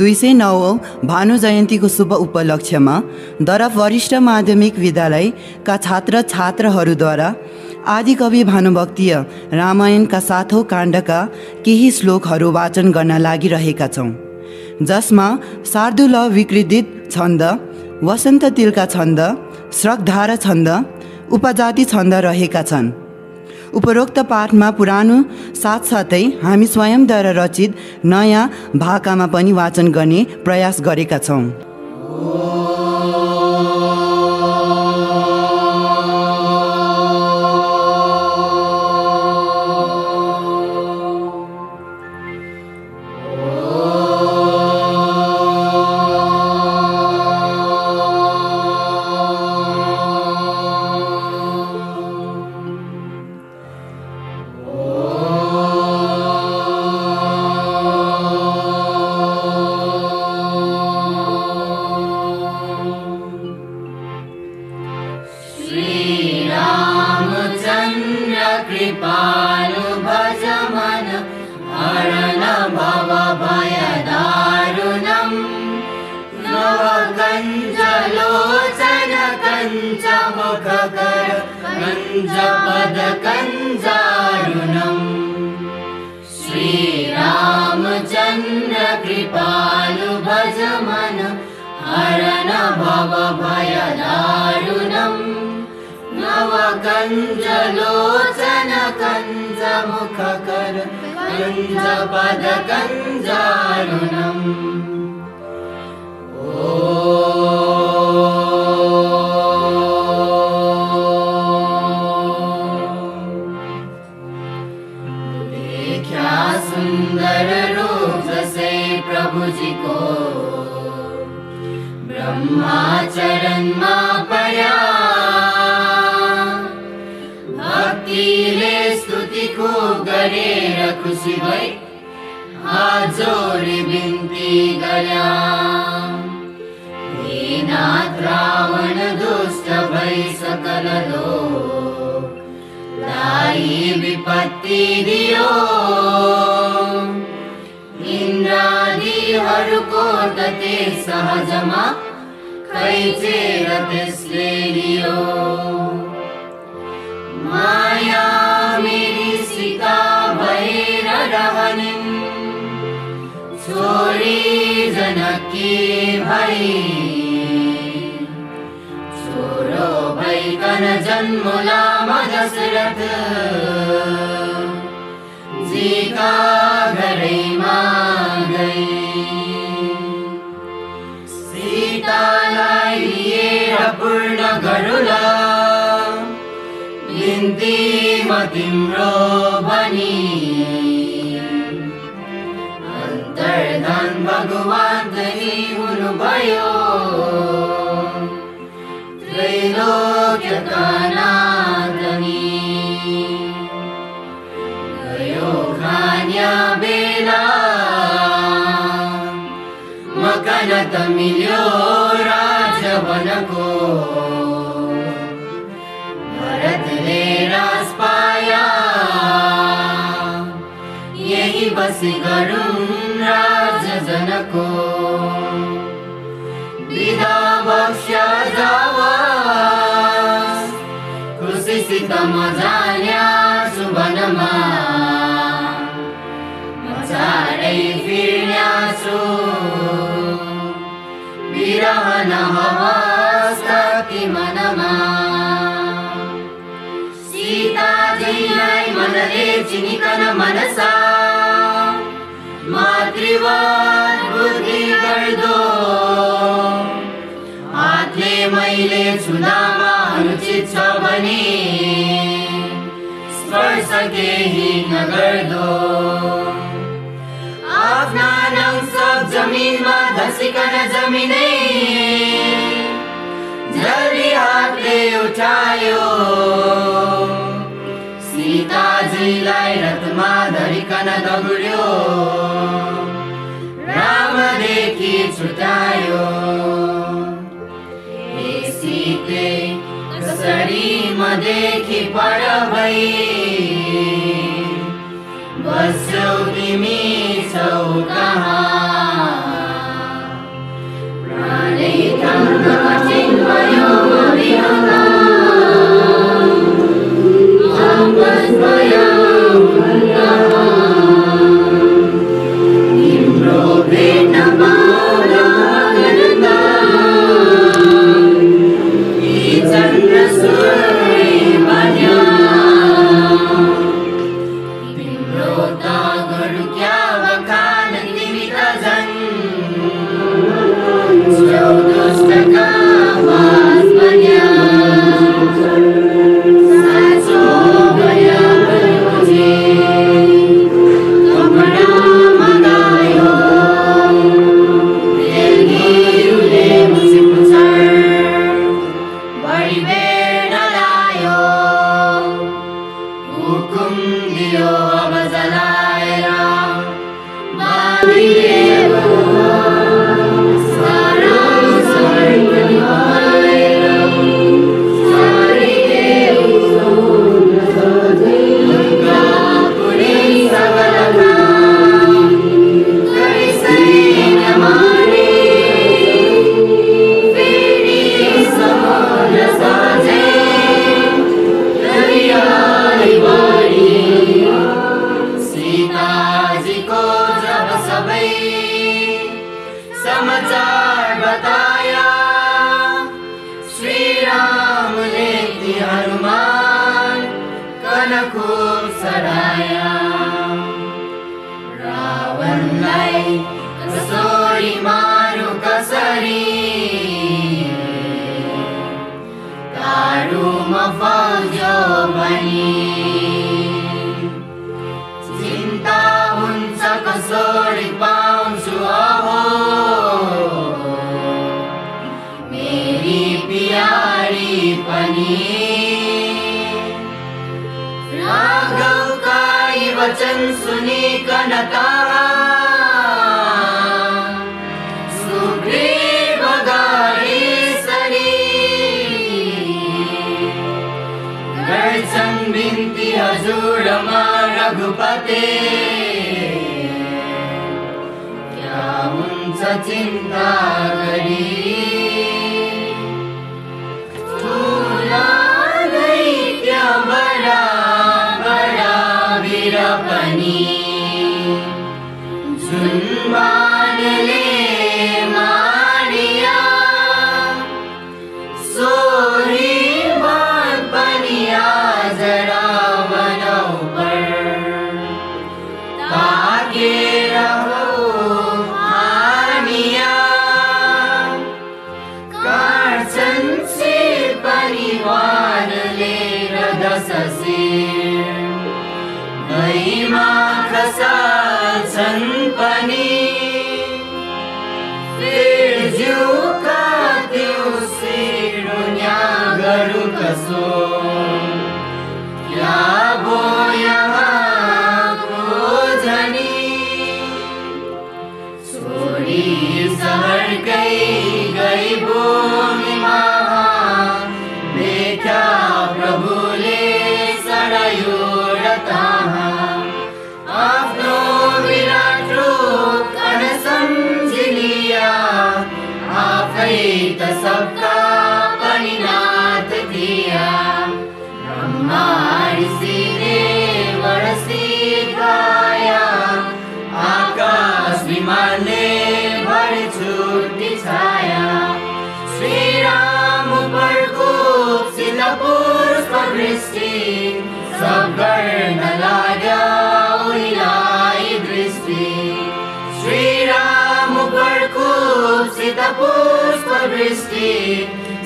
209 भानु जयंती को शुभ उपलक्ष्य में दरफ वरिष्ठ माध्यमिक विद्यालय का छात्र छात्राद्वारा आदिकवि भानुभक्तीय रामायण का 7औं कांड का केही श्लोकहरू वाचन गर्न लागिरहेका छौं, जसमा शार्दूल विकृदित छंद, वसंत तिलका छंद, श्रकधारा छंद, उपजाति छंद रहेका छन्। उपरोक्त पाठमा पुरानो साथसाथै हामी स्वयंद्वारा रचित नयाँ भाकामा पनि वाचन गर्ने प्रयास गरेका छौं। कृपालु भज मन हरण भव भय दारुणं नव कंजलोचन कंज मुखकर कंज पद कंजारुणं। श्रीरामचंद्र कृपालु भज मन हरण भव भय दारुणं नव कंजलोचन कंज मुखकर कंज पद कंजारुणं। देखा सुंदर रूप से प्रभु जी को ब्रह्मा चरण मां पया, स्तुति को गरेर खुशी भई हात जोडी बिन्ती गया। दीनाथ रावण दुष्ट भई सकल लोक लाई विपत्ति दियो, इन्द्रादीहरूको तते सहजमा खैचेर त्यसले लियो। माया मेरी सीता भएर रहनिन् छोरी जनकी भई, छोरो भइकन जन्म लामा दशरथ जी का घरैमा गई। सीतालाई लिएर पूर्ण गरुला तिम्रो भनी, अन्तर्धान भगवान् दही हुनुभयो त्रैलोक्यका नाथनी। गयो खान्या बेला मकन त मिल्यो राजवनको, यही बसी गरुण राज जनको। विदा बक्ष्या जावास खुशी सित मजाल्या सुबनमा, मजारै फिर्यासु विरह न हवास कति मनमा। सीताजीलाई मनले चिनिकन मनसा मातृवान बुद्धि गर्दो, हातले मैले छुदामा अनुचित छ भने स्पर्श केही नगर्दो। आफ्ना नाम सब जमिनमा धसिकन जमिनै जल्दी हातले उठायो, सीताजीलाई रथमा धरिकन दगुर्यो रामदेखि छुटायो। हे सीते कसरी म देखि पर भई बस्यौ तिमी छौ कहाँ,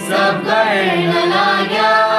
सब गण लाग्या।